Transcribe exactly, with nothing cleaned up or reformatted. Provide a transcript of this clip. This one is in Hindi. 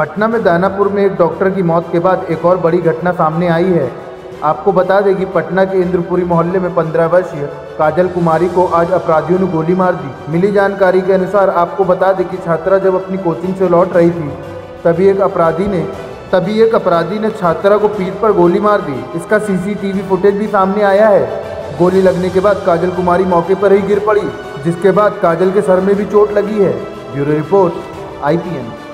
पटना में दानापुर में एक डॉक्टर की मौत के बाद एक और बड़ी घटना सामने आई है। आपको बता दें कि पटना के इंद्रपुरी मोहल्ले में पंद्रह वर्षीय काजल कुमारी को आज अपराधियों ने गोली मार दी। मिली जानकारी के अनुसार आपको बता दें कि छात्रा जब अपनी कोचिंग से लौट रही थी तभी एक अपराधी ने तभी एक अपराधी ने छात्रा को पीठ पर गोली मार दी। इसका सीसीटीवी फुटेज भी सामने आया है। गोली लगने के बाद काजल कुमारी मौके पर ही गिर पड़ी, जिसके बाद काजल के सर में भी चोट लगी है। Bureau report I P N.